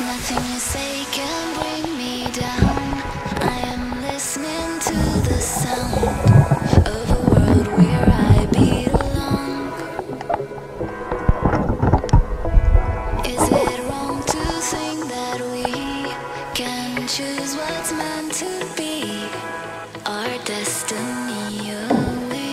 Nothing you say can bring me down. I am listening to the sound of a world where I belong. Is it wrong to think that we can choose what's meant to be, our destiny only?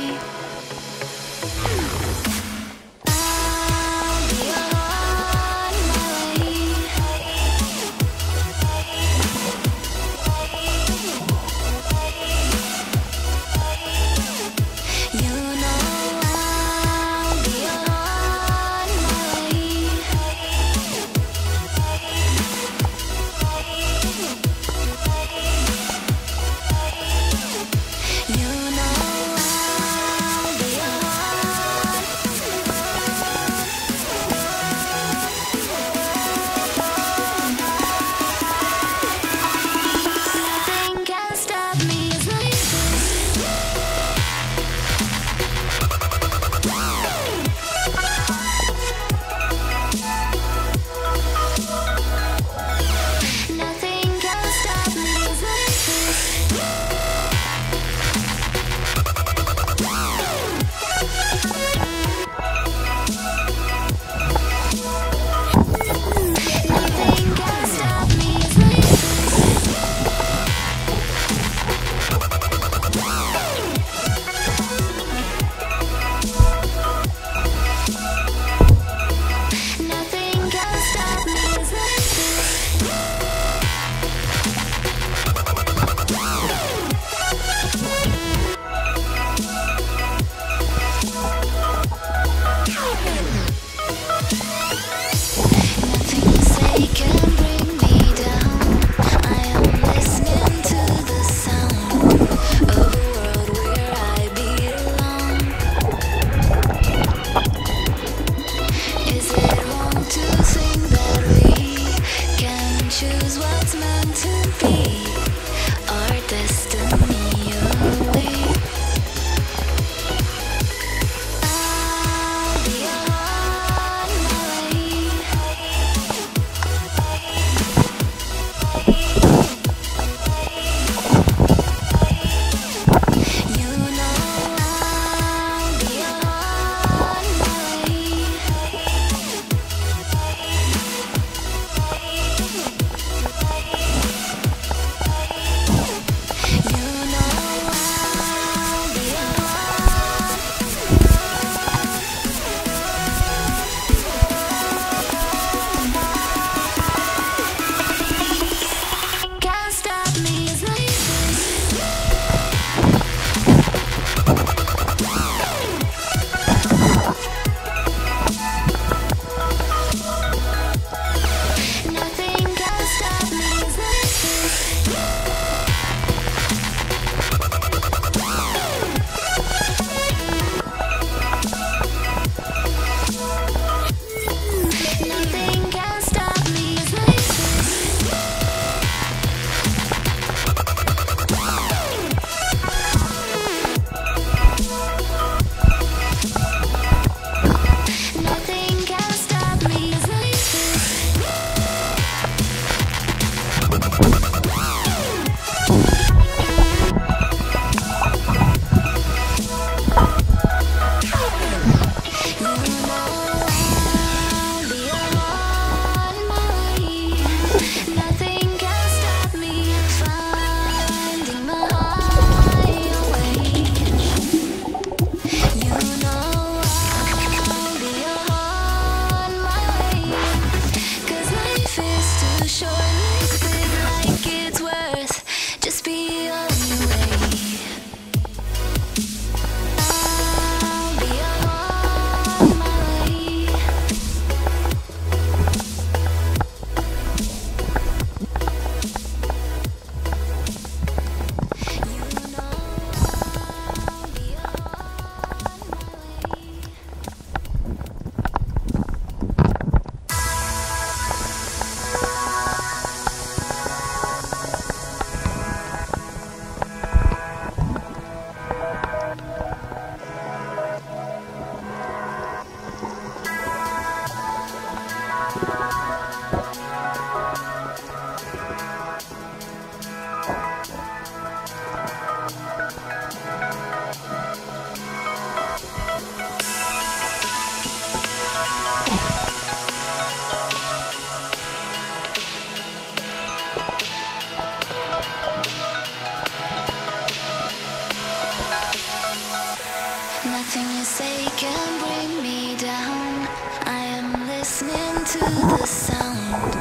Nothing you say can bring me down. I am listening to the sound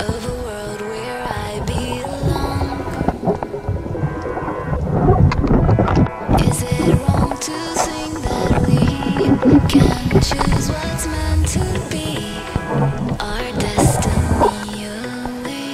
of a world where I belong. Is it wrong to think that we can choose what's meant to be? Our destiny only.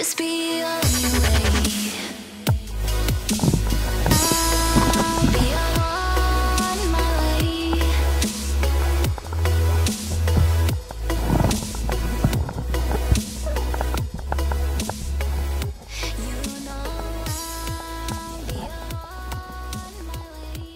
Just be on your way. I'll be on my way. You know I'll be on my way.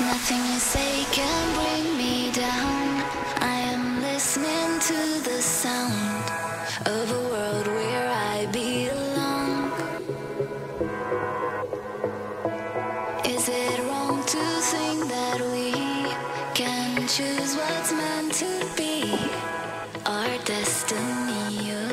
Nothing you say can bring me down. I am listening to the sound of a world where I belong. Is it wrong to think that we can choose what's meant to be? Our destiny away.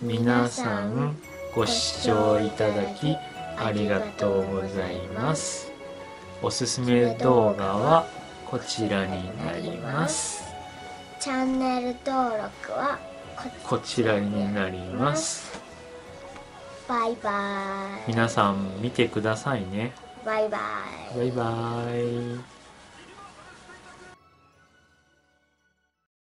皆さんご視聴いただきありがとうございます。おすすめ動画はこちらになります。チャンネル登録はこちらになります。バイバイ。皆さん見てくださいね。バイバイ。バイバイ。